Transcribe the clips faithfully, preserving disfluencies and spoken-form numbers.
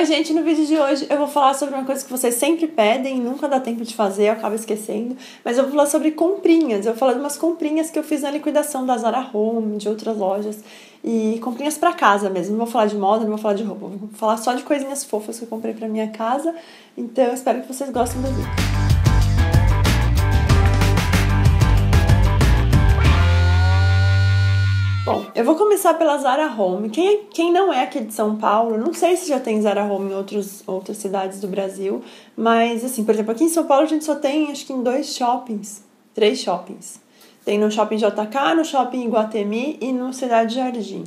Oi, gente, no vídeo de hoje eu vou falar sobre uma coisa que vocês sempre pedem, nunca dá tempo de fazer, eu acabo esquecendo, mas eu vou falar sobre comprinhas. Eu vou falar de umas comprinhas que eu fiz na liquidação da Zara Home, de outras lojas, e comprinhas pra casa mesmo. Não vou falar de moda, não vou falar de roupa, vou falar só de coisinhas fofas que eu comprei pra minha casa, então eu espero que vocês gostem do vídeo. Bom, eu vou começar pela Zara Home. Quem, quem não é aqui de São Paulo, não sei se já tem Zara Home em outros, outras cidades do Brasil, mas, assim, por exemplo, aqui em São Paulo a gente só tem, acho que em dois shoppings, três shoppings. Tem no Shopping J K, no Shopping Iguatemi e no Cidade Jardim.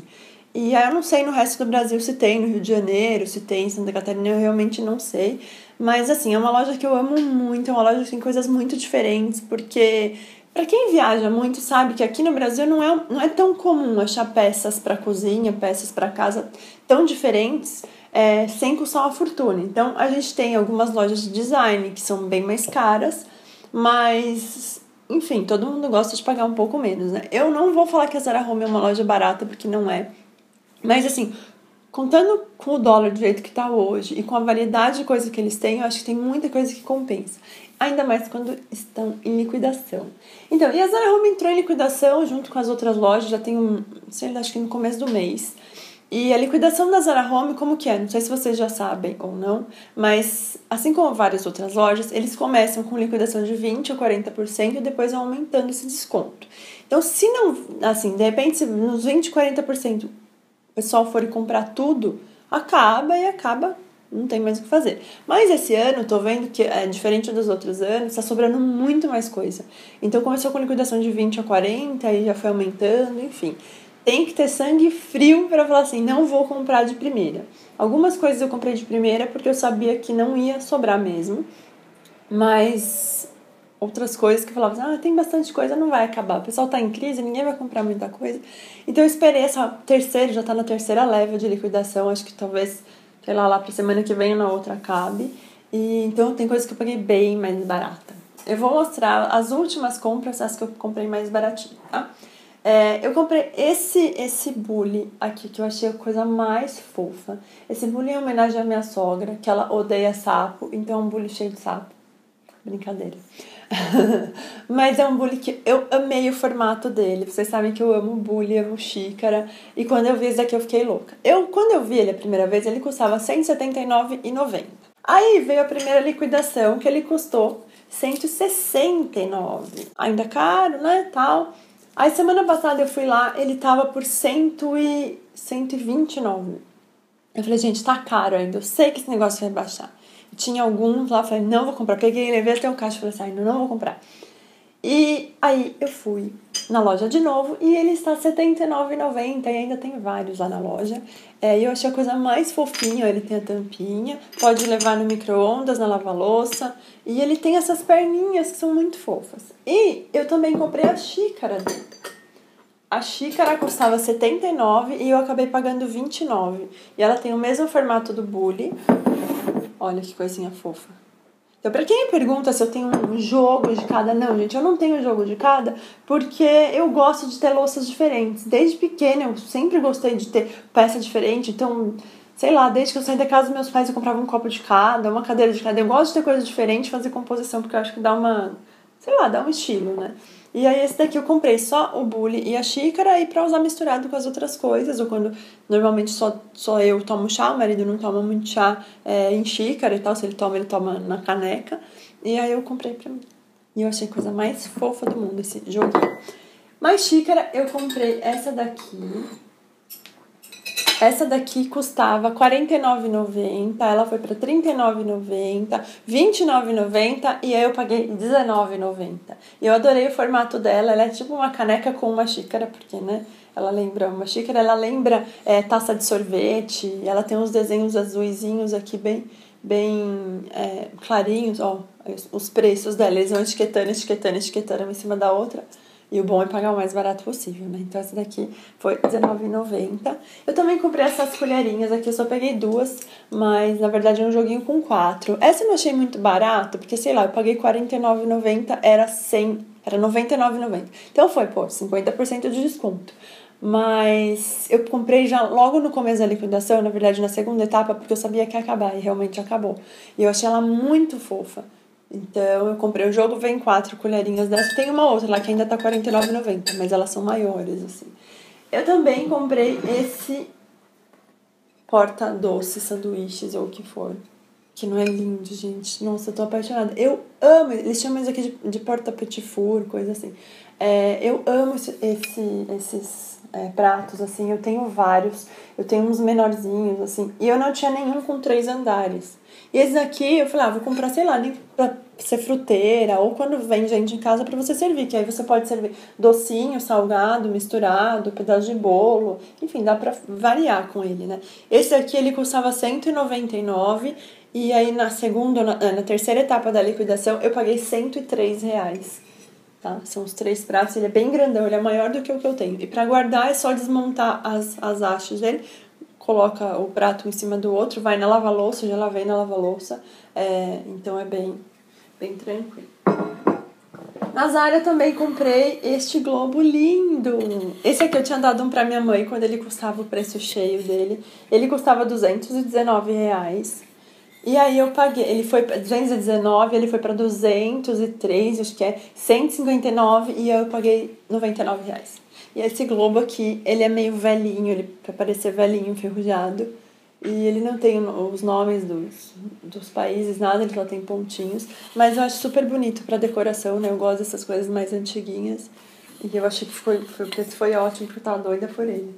E aí eu não sei no resto do Brasil se tem, no Rio de Janeiro, se tem em Santa Catarina, eu realmente não sei. Mas, assim, é uma loja que eu amo muito, é uma loja que tem coisas muito diferentes, porque... Pra quem viaja muito, sabe que aqui no Brasil não é, não é tão comum achar peças pra cozinha, peças pra casa tão diferentes, é, sem custar uma fortuna. Então, a gente tem algumas lojas de design que são bem mais caras, mas, enfim, todo mundo gosta de pagar um pouco menos, né? Eu não vou falar que a Zara Home é uma loja barata, porque não é. Mas, assim, contando com o dólar do jeito que tá hoje e com a variedade de coisas que eles têm, eu acho que tem muita coisa que compensa. Ainda mais quando estão em liquidação. Então, e a Zara Home entrou em liquidação junto com as outras lojas, já tem um, sei lá, acho que no começo do mês. E a liquidação da Zara Home, como que é? Não sei se vocês já sabem ou não, mas assim como várias outras lojas, eles começam com liquidação de vinte por cento ou quarenta por cento e depois vão aumentando esse desconto. Então, se não, assim, de repente, se nos vinte por cento, quarenta por cento o pessoal for comprar tudo, acaba e acaba... Não tem mais o que fazer. Mas esse ano, tô vendo que é diferente dos outros anos, tá sobrando muito mais coisa. Então começou com liquidação de vinte a quarenta e já foi aumentando, enfim. Tem que ter sangue frio pra falar assim, não vou comprar de primeira. Algumas coisas eu comprei de primeira porque eu sabia que não ia sobrar mesmo. Mas outras coisas que eu falava assim, ah, tem bastante coisa, não vai acabar. O pessoal tá em crise, ninguém vai comprar muita coisa. Então eu esperei essa terceira, já tá na terceira leva de liquidação, acho que talvez... sei lá, lá pra semana que vem ou na outra cabe. E, então tem coisas que eu paguei bem mais barata. Eu vou mostrar as últimas compras, as que eu comprei mais baratinho, tá? É, eu comprei esse, esse bule aqui, que eu achei a coisa mais fofa. Esse bule é em homenagem à minha sogra, que ela odeia sapo, então é um bule cheio de sapo. Brincadeira. Mas é um bule que eu amei o formato dele. Vocês sabem que eu amo bule, amo xícara. E quando eu vi esse daqui eu fiquei louca. Eu, quando eu vi ele a primeira vez, ele custava cento e setenta e nove reais e noventa centavos. Aí veio a primeira liquidação, que ele custou cento e sessenta e nove reais. Ainda caro, né, tal. Aí semana passada eu fui lá, ele tava por cento e vinte e nove reais. Eu falei, gente, tá caro ainda, eu sei que esse negócio vai baixar. Tinha alguns lá, falei, não vou comprar. Peguei, levei até o caixa e falei assim, ah, não vou comprar. E aí eu fui na loja de novo e ele está setenta e nove reais e noventa centavos e ainda tem vários lá na loja. É, eu achei a coisa mais fofinha, ele tem a tampinha, pode levar no micro-ondas, na lava-louça. E ele tem essas perninhas que são muito fofas. E eu também comprei a xícara dele. A xícara custava setenta e nove reais e eu acabei pagando vinte e nove reais. E ela tem o mesmo formato do bule. Olha que coisinha fofa. Então, pra quem me pergunta se eu tenho um jogo de cada... Não, gente, eu não tenho jogo de cada porque eu gosto de ter louças diferentes. Desde pequena, eu sempre gostei de ter peça diferente. Então, sei lá, desde que eu saí da casa dos meus pais, eu comprava um copo de cada, uma cadeira de cada. Eu gosto de ter coisa diferente, fazer composição, porque eu acho que dá uma... Sei lá, dá um estilo, né? E aí esse daqui eu comprei só o bule e a xícara e pra usar misturado com as outras coisas, ou quando normalmente só, só eu tomo chá, o marido não toma muito chá é, em xícara e tal, se ele toma, ele toma na caneca. E aí eu comprei pra mim. E eu achei a coisa mais fofa do mundo esse joguinho. Mas xícara eu comprei essa daqui. Essa daqui custava quarenta e nove reais e noventa centavos, ela foi pra trinta e nove reais e noventa centavos, vinte e nove reais e noventa centavos e aí eu paguei dezenove reais e noventa centavos. E eu adorei o formato dela, ela é tipo uma caneca com uma xícara, porque, né, ela lembra uma xícara, ela lembra é, taça de sorvete, ela tem uns desenhos azuizinhos aqui bem, bem é, clarinhos, ó, os preços dela, eles vão etiquetando, etiquetando, etiquetando uma em cima da outra. E o bom é pagar o mais barato possível, né? Então essa daqui foi dezenove reais e noventa centavos. Eu também comprei essas colherinhas aqui, eu só peguei duas, mas na verdade é um joguinho com quatro. Essa eu não achei muito barato, porque sei lá, eu paguei quarenta e nove reais e noventa centavos, era cem, era noventa e nove reais e noventa centavos. Então foi, pô, cinquenta por cento de desconto. Mas eu comprei já logo no começo da liquidação, na verdade na segunda etapa, porque eu sabia que ia acabar, e realmente acabou. E eu achei ela muito fofa. Então eu comprei o jogo, vem quatro colherinhas dessa. Tem uma outra lá que ainda tá quarenta e nove reais e noventa centavos, mas elas são maiores, assim. Eu também comprei esse porta-doce, sanduíches ou o que for. Que não é lindo, gente. Nossa, eu tô apaixonada. Eu amo. Eles chamam isso aqui de, de porta-petit-four, coisa assim. É, eu amo esse, esse, esses é, pratos, assim. Eu tenho vários. Eu tenho uns menorzinhos, assim. E eu não tinha nenhum com três andares. E esses aqui, eu falei, ah, vou comprar, sei lá, ali pra ser fruteira. Ou quando vem gente em casa pra você servir. Que aí você pode servir docinho, salgado, misturado, pedaço de bolo. Enfim, dá pra variar com ele, né? Esse aqui, ele custava cento e noventa e nove reais. E aí, na segunda, na, na terceira etapa da liquidação, eu paguei cento e três reais, tá? São os três pratos, ele é bem grandão, ele é maior do que o que eu tenho. E pra guardar, é só desmontar as, as hastes dele, coloca o prato em cima do outro, vai na lava-louça, já lavei na lava-louça, é, então é bem, bem tranquilo. Na Zara também comprei este globo lindo. Esse aqui eu tinha dado um pra minha mãe quando ele custava o preço cheio dele. Ele custava duzentos e dezenove reais. E aí eu paguei, ele foi para duzentos e dezenove, ele foi para duzentos e três, acho que é cento e cinquenta e nove, e eu paguei noventa e nove reais. E esse globo aqui, ele é meio velhinho, ele para parecer velhinho, enferrujado, e ele não tem os nomes dos, dos países, nada, ele só tem pontinhos, mas eu acho super bonito para decoração, né? Eu gosto dessas coisas mais antiguinhas, e eu achei que foi, foi, foi ótimo, porque eu tava doida por ele.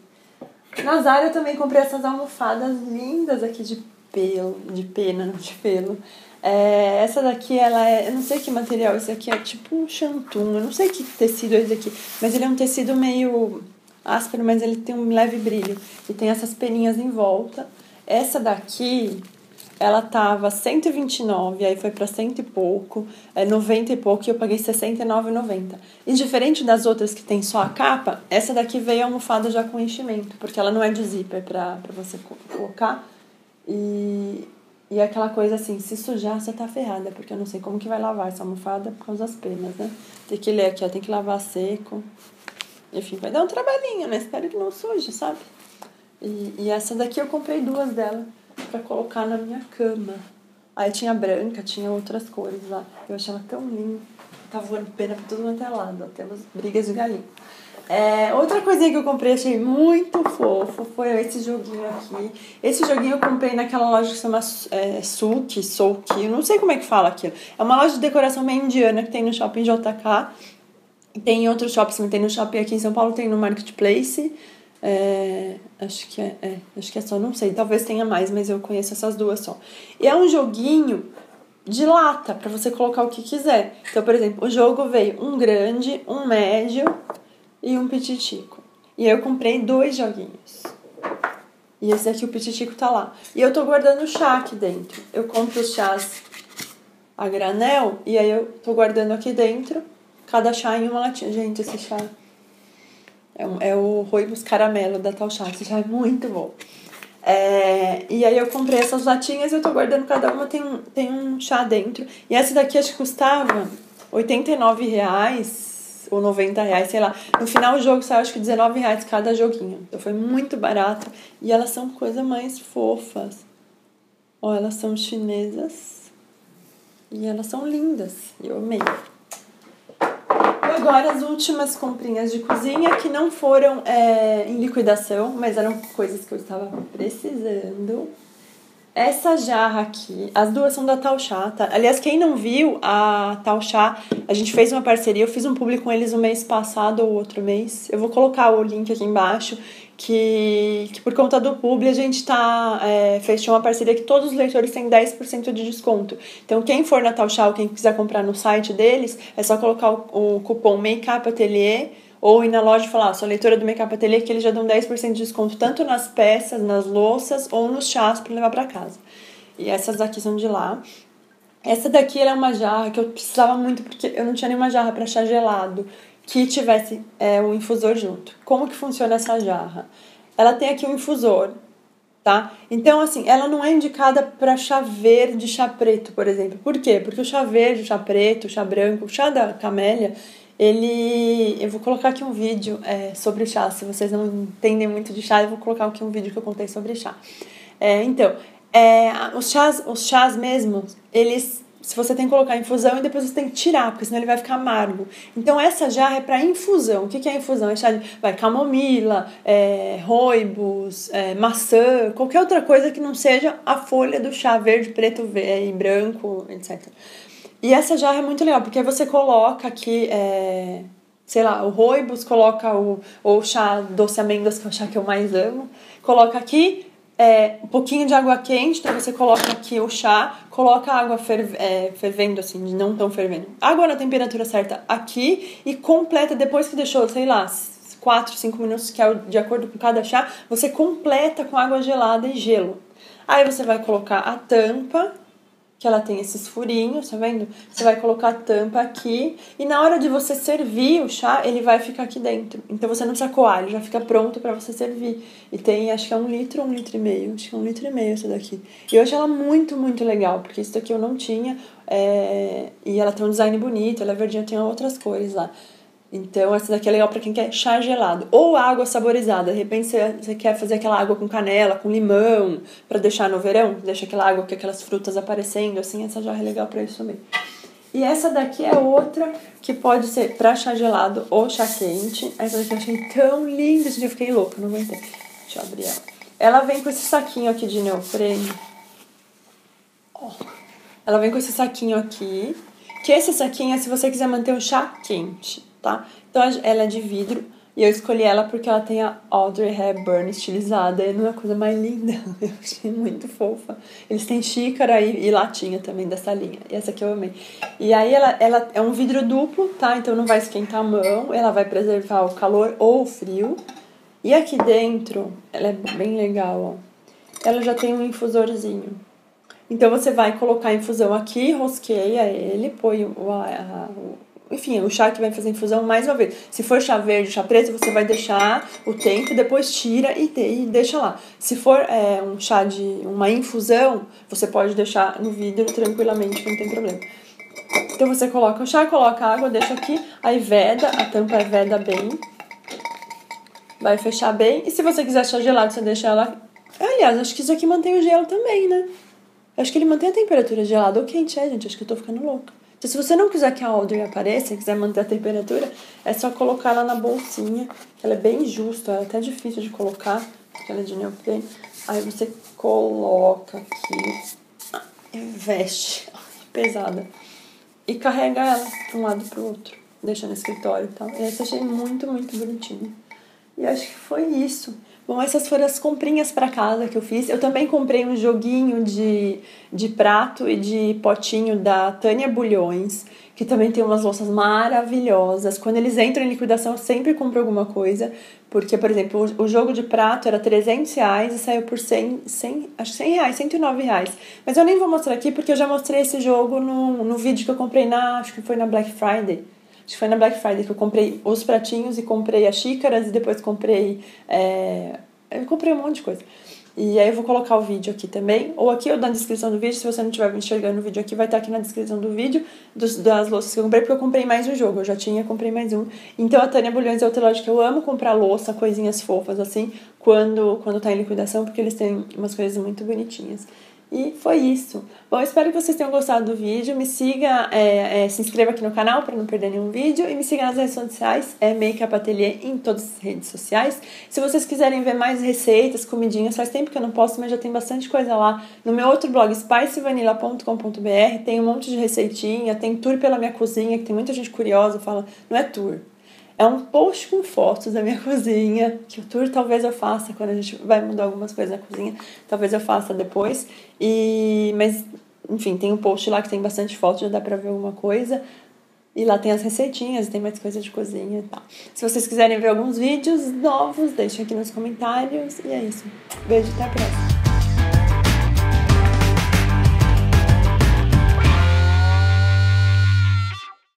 Na Zara eu também comprei essas almofadas lindas aqui de pelo, de pena, não de pelo. É, essa daqui, ela é... Eu não sei que material esse aqui é, tipo um chantum. Eu não sei que tecido é esse aqui. Mas ele é um tecido meio áspero, mas ele tem um leve brilho. E tem essas peninhas em volta. Essa daqui, ela tava cento e vinte e nove, aí foi pra cento e pouco, é, noventa e pouco, e eu paguei sessenta e nove reais e noventa centavos. E diferente das outras que tem só a capa, essa daqui veio almofada já com enchimento, porque ela não é de zíper pra, pra você colocar. E, e aquela coisa assim, se sujar você tá ferrada, porque eu não sei como que vai lavar essa almofada por causa das penas, né? Tem que ler aqui, ó, tem que lavar seco. Enfim, vai dar um trabalhinho, né? Espero que não suje, sabe? E, e essa daqui eu comprei duas dela pra colocar na minha cama. Aí tinha branca, tinha outras cores lá. Eu achei ela tão linda. Tá voando pena pra tudo quanto é lado, ó. Temos brigas de galinha. É, outra coisinha que eu comprei, achei muito fofo, foi esse joguinho aqui. Esse joguinho eu comprei naquela loja que se chama é, Souq, Souq, eu não sei como é que fala aquilo. É uma loja de decoração meio indiana que tem no Shopping J K. Tem em outros shoppings, tem no Shopping aqui em São Paulo, tem no Marketplace. É, acho que é, é, acho que é só, não sei, talvez tenha mais, mas eu conheço essas duas só. E é um joguinho de lata, pra você colocar o que quiser. Então, por exemplo, o jogo veio um grande, um médio e um pititico. E eu comprei dois joguinhos. E esse daqui, o pititico, tá lá. E eu tô guardando o chá aqui dentro. Eu compro os chás a granel, e aí eu tô guardando aqui dentro, cada chá em uma latinha. Gente, esse chá é, um, é o Roibos Caramelo da Tal Chá. Esse chá é muito bom. É, e aí eu comprei essas latinhas e eu tô guardando cada uma, tem, tem um chá dentro. E essa daqui, acho que custava oitenta e nove reais. Ou noventa reais, sei lá. No final o jogo saiu acho que dezenove reais cada joguinho. Então foi muito barato. E elas são coisa mais fofas. Ó, elas são chinesas. E elas são lindas. Eu amei. E agora as últimas comprinhas de cozinha que não foram é, em liquidação, mas eram coisas que eu estava precisando. Essa jarra aqui, as duas são da Tal Chá, tá? Aliás, quem não viu a Tal Chá, a gente fez uma parceria, eu fiz um publi com eles o mês passado ou outro mês. Eu vou colocar o link aqui embaixo, que, que por conta do publi a gente tá, é, fechou uma parceria que todos os leitores têm dez por cento de desconto. Então, quem for na Tal Chá ou quem quiser comprar no site deles, é só colocar o, o cupom Makeup Atelier, ou ir na loja e falar, ah, sou leitora do Makeup Atelier, que eles já dão dez por cento de desconto, tanto nas peças, nas louças, ou nos chás para levar para casa. E essas aqui são de lá. Essa daqui era uma jarra que eu precisava muito, porque eu não tinha nenhuma jarra para chá gelado, que tivesse o é, um infusor junto. Como que funciona essa jarra? Ela tem aqui um infusor, tá? Então, assim, ela não é indicada para chá verde, chá preto, por exemplo. Por quê? Porque o chá verde, o chá preto, o chá branco, o chá da camélia, Ele, eu vou colocar aqui um vídeo é, sobre o chá. Se vocês não entendem muito de chá, eu vou colocar aqui um vídeo que eu contei sobre chá. É, então, é, os, chás, os chás mesmo, eles... Se você tem que colocar infusão e depois você tem que tirar, porque senão ele vai ficar amargo. Então essa jarra é para infusão. O que, que é infusão? É chá de vai, camomila, é, roibos, é, maçã, qualquer outra coisa que não seja a folha do chá verde, preto e branco, etcétera. E essa jarra é muito legal, porque você coloca aqui... É, sei lá, o roibos, coloca o, o chá doce amêndoas, que é o chá que eu mais amo, coloca aqui... É, um pouquinho de água quente, então você coloca aqui o chá, coloca a água ferve, é, fervendo, assim, não tão fervendo. Água na temperatura certa aqui e completa, depois que deixou, sei lá, quatro, cinco minutos, que é de acordo com cada chá, você completa com água gelada e gelo. Aí você vai colocar a tampa, que ela tem esses furinhos, tá vendo? Você vai colocar a tampa aqui e na hora de você servir o chá, ele vai ficar aqui dentro. Então você não precisa coar, ele já fica pronto pra você servir. E tem, acho que é um litro ou um litro e meio. Acho que é um litro e meio essa daqui. E eu achei ela muito, muito legal, porque isso daqui eu não tinha. É... E ela tem um design bonito, ela é verdinha, tem outras cores lá. Então essa daqui é legal pra quem quer chá gelado. Ou água saborizada. De repente você quer fazer aquela água com canela, com limão, pra deixar no verão. Deixa aquela água com aquelas frutas aparecendo, assim. Essa jarra é legal pra isso também. E essa daqui é outra que pode ser pra chá gelado ou chá quente. Essa daqui eu achei tão linda. Esse dia eu fiquei louca, não aguentei. Deixa eu abrir ela. Ela vem com esse saquinho aqui de neoprene. Oh. Ela vem com esse saquinho aqui. Que esse saquinho é se você quiser manter um chá quente. Tá? Então ela é de vidro e eu escolhi ela porque ela tem a Audrey Hepburn estilizada e não é a coisa mais linda, eu achei muito fofa. Eles têm xícara e, e latinha também dessa linha, e essa aqui eu amei. E aí ela, ela é um vidro duplo, tá? Então não vai esquentar a mão, ela vai preservar o calor ou o frio. E aqui dentro, ela é bem legal, ó. Ela já tem um infusorzinho. Então você vai colocar a infusão aqui, rosqueia ele, põe o... A, a, enfim, o chá que vai fazer infusão, mais uma vez, se for chá verde, chá preto, você vai deixar o tempo, depois tira e, e deixa lá. Se for é, um chá de uma infusão, você pode deixar no vidro tranquilamente, não tem problema. Então você coloca o chá, coloca a água, deixa aqui, aí veda, a tampa veda bem, vai fechar bem. E se você quiser chá gelado, você deixa ela... Aliás, acho que isso aqui mantém o gelo também, né? Acho que ele mantém a temperatura gelada ou quente, é, gente? Acho que eu tô ficando louca. Então, se você não quiser que a Audrey apareça, quiser manter a temperatura, é só colocar ela na bolsinha, que ela é bem justa, ela é até difícil de colocar, porque ela é de neoprene. Aí você coloca aqui, veste, pesada, e carrega ela de um lado pro outro, deixa no escritório e tal. E essa eu achei muito, muito bonitinha. E acho que foi isso. Bom, essas foram as comprinhas pra casa que eu fiz. Eu também comprei um joguinho de, de prato e de potinho da Tânia Bulhões, que também tem umas louças maravilhosas. Quando eles entram em liquidação, eu sempre compro alguma coisa. Porque, por exemplo, o, o jogo de prato era trezentos reais e saiu por cem, cem, acho que cem reais, cento e nove reais. Mas eu nem vou mostrar aqui porque eu já mostrei esse jogo no, no vídeo que eu comprei na... Acho que foi na Black Friday. Acho que foi na Black Friday que eu comprei os pratinhos e comprei as xícaras e depois comprei... É... Eu comprei um monte de coisa. E aí eu vou colocar o vídeo aqui também. Ou aqui ou na descrição do vídeo. Se você não estiver me enxergando o vídeo aqui, vai estar aqui na descrição do vídeo. Dos, das louças que eu comprei, porque eu comprei mais um jogo. Eu já tinha, comprei mais um. Então a Tânia Bulhões é outra loja que eu amo comprar louça, coisinhas fofas assim, quando, quando tá em liquidação, porque eles têm umas coisas muito bonitinhas. E foi isso. Bom, espero que vocês tenham gostado do vídeo. Me siga, é, é, se inscreva aqui no canal para não perder nenhum vídeo. E me siga nas redes sociais, é Makeup Atelier em todas as redes sociais. Se vocês quiserem ver mais receitas, comidinhas, faz tempo que eu não posto, mas já tem bastante coisa lá. No meu outro blog, spice vanilla ponto com ponto br, tem um monte de receitinha, tem tour pela minha cozinha, que tem muita gente curiosa, fala, não é tour. É um post com fotos da minha cozinha, que o tour talvez eu faça quando a gente vai mudar algumas coisas na cozinha, talvez eu faça depois, e mas, enfim, tem um post lá que tem bastante foto, já dá pra ver alguma coisa, e lá tem as receitinhas, tem mais coisa de cozinha e tal. Se vocês quiserem ver alguns vídeos novos, deixem aqui nos comentários, e é isso. Beijo, até a próxima!